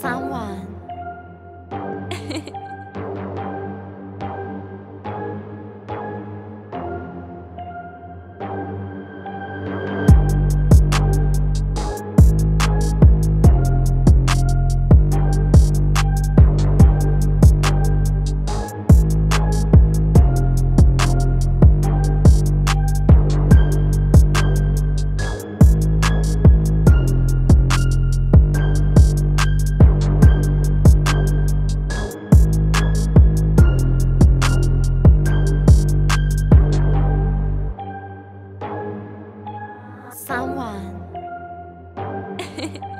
someone. Some0ne.